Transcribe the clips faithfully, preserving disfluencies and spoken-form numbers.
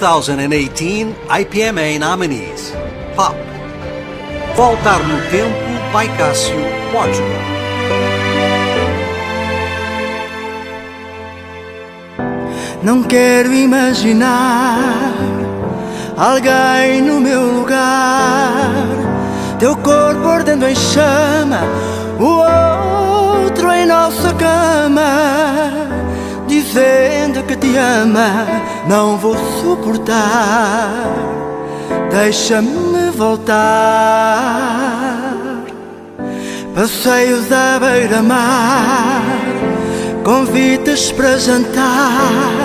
twenty eighteen I P M A nominees. Pop. Voltar no Tempo by Cássio, Portugal. Não quero imaginar alguém no meu lugar, teu corpo ardendo em chama, o outro em nossa cama, dizendo que te ama. Não vou suportar, deixa-me voltar. Passeios à beira-mar, convites para jantar,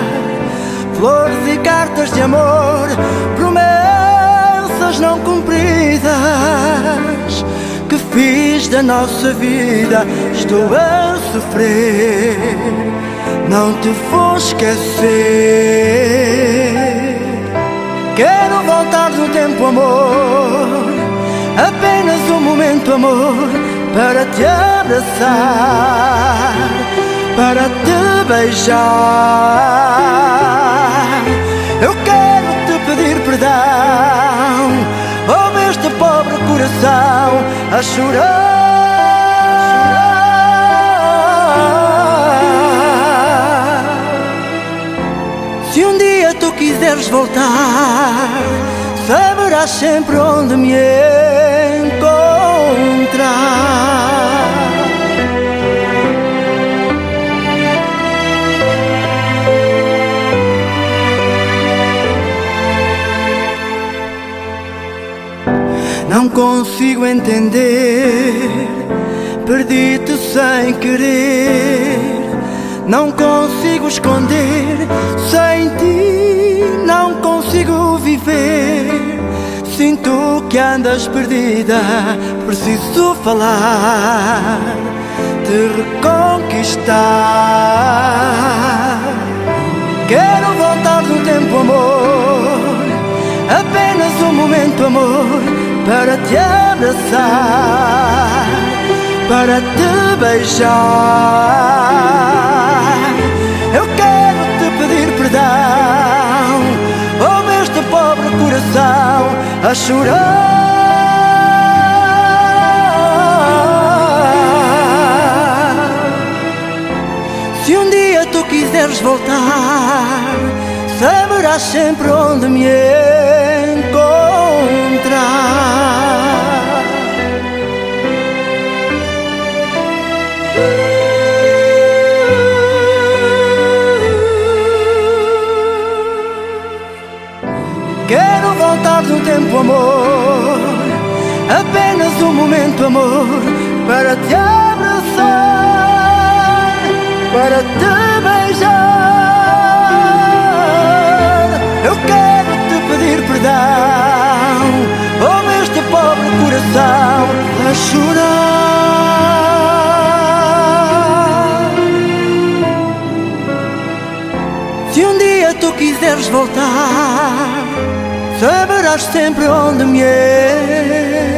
flores e cartas de amor, promessas não cumpridas que fiz da nossa vida. Estou a sofrer, não te vou esquecer. Quero voltar no tempo, amor, apenas um momento, amor, para te abraçar, para te beijar. Eu quero te pedir perdão, ouve este pobre coração a chorar. Se um dia tu quiseres voltar, saberás sempre onde me encontrar. Não consigo entender, perdi-te sem querer, não consigo esconder, sem ti não consigo viver. Sinto que andas perdida, preciso falar, te reconquistar. Quero voltar no tempo, amor, apenas um momento, amor, para te abraçar, para te beijar. Eu quero te pedir perdão, ouve este pobre coração a chorar. Se um dia tu quiseres voltar, saberás sempre onde me encontrar. Quero voltar no tempo, amor, apenas um momento, amor, para te abraçar, para te beijar. Eu quero te pedir perdão, ouve este pobre coração a chorar. Se um dia tu quiseres voltar, saberás sempre onde me é.